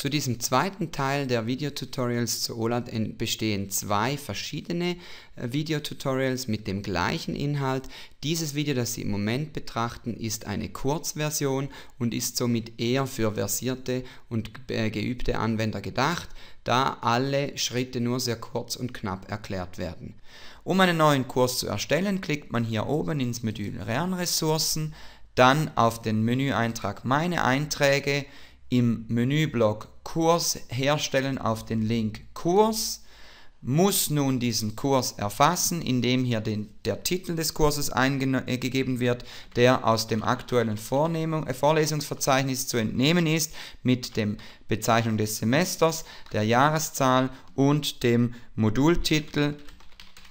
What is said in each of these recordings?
Zu diesem zweiten Teil der Videotutorials zu OLAT bestehen zwei verschiedene Videotutorials mit dem gleichen Inhalt. Dieses Video, das Sie im Moment betrachten, ist eine Kurzversion und ist somit eher für versierte und geübte Anwender gedacht, da alle Schritte nur sehr kurz und knapp erklärt werden. Um einen neuen Kurs zu erstellen, klickt man hier oben ins Menü Lernressourcen, dann auf den Menüeintrag Meine Einträge, im Menüblock Kurs herstellen auf den Link Kurs, muss nun diesen Kurs erfassen, indem hier der Titel des Kurses eingegeben wird, der aus dem aktuellen Vorlesungsverzeichnis zu entnehmen ist, mit der Bezeichnung des Semesters, der Jahreszahl und dem Modultitel.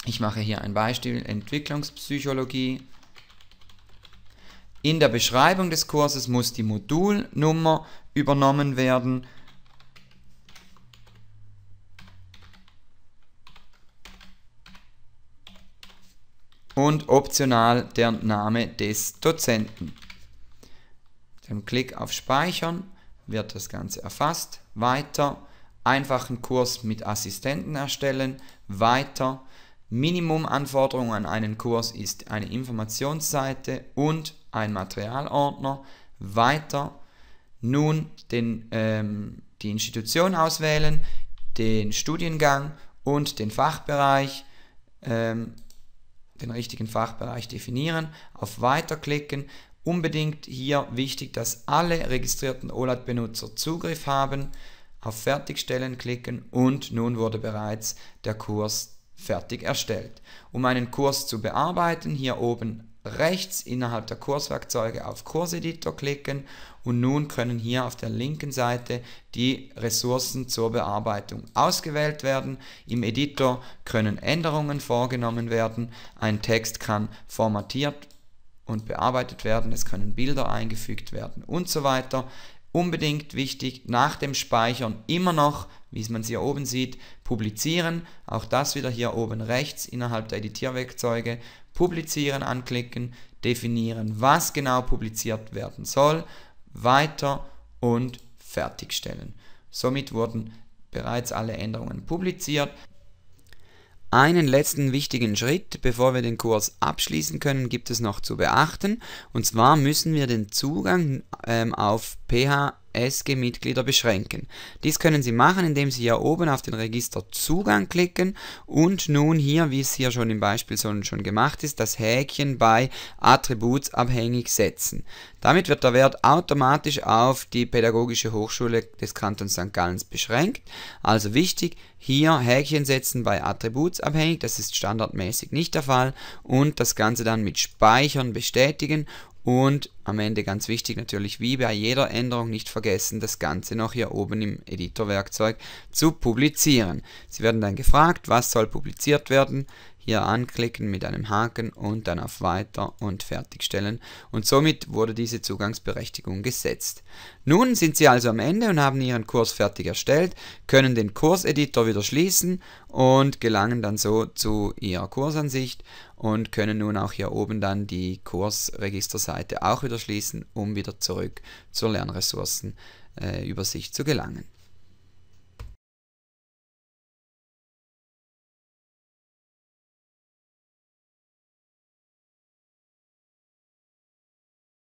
Ich mache hier ein Beispiel Entwicklungspsychologie. In der Beschreibung des Kurses muss die Modulnummer übernommen werden. Und optional der Name des Dozenten. Mit dem Klick auf Speichern wird das Ganze erfasst. Weiter. Einfachen Kurs mit Assistenten erstellen. Weiter. Minimumanforderung an einen Kurs ist eine Informationsseite und ein Materialordner. Weiter. Nun die Institution auswählen, den Studiengang und den Fachbereich, den richtigen Fachbereich definieren, auf Weiter klicken. Unbedingt hier wichtig, dass alle registrierten OLAT-Benutzer Zugriff haben, auf Fertigstellen klicken und nun wurde bereits der Kurs fertig erstellt. Um einen Kurs zu bearbeiten, hier oben rechts innerhalb der Kurswerkzeuge auf Kurseditor klicken und nun können hier auf der linken Seite die Ressourcen zur Bearbeitung ausgewählt werden. Im Editor können Änderungen vorgenommen werden, ein Text kann formatiert und bearbeitet werden, es können Bilder eingefügt werden und so weiter. Unbedingt wichtig, nach dem Speichern immer noch, wie man es hier oben sieht, publizieren. Auch das wieder hier oben rechts innerhalb der Editierwerkzeuge. Publizieren anklicken, definieren, was genau publiziert werden soll, weiter und fertigstellen. Somit wurden bereits alle Änderungen publiziert. Einen letzten wichtigen Schritt, bevor wir den Kurs abschließen können, gibt es noch zu beachten. Und zwar müssen wir den Zugang auf PHSG-Mitglieder beschränken. Dies können Sie machen, indem Sie hier oben auf den Register Zugang klicken und nun hier, wie es hier schon im Beispiel schon gemacht ist, das Häkchen bei attributsabhängig setzen. Damit wird der Wert automatisch auf die Pädagogische Hochschule des Kantons St. Gallen beschränkt. Also wichtig, hier Häkchen setzen bei attributsabhängig, das ist standardmäßig nicht der Fall, und das Ganze dann mit Speichern bestätigen und am Ende ganz wichtig natürlich, wie bei jeder Änderung nicht vergessen, das Ganze noch hier oben im Editorwerkzeug zu publizieren. Sie werden dann gefragt, was soll publiziert werden. Hier anklicken mit einem Haken und dann auf Weiter und Fertigstellen. Und somit wurde diese Zugangsberechtigung gesetzt. Nun sind Sie also am Ende und haben Ihren Kurs fertig erstellt, können den Kurseditor wieder schließen und gelangen dann so zu Ihrer Kursansicht und können nun auch hier oben dann die Kursregisterseite auch wieder schließen, um wieder zurück zur Lernressourcenübersicht zu gelangen.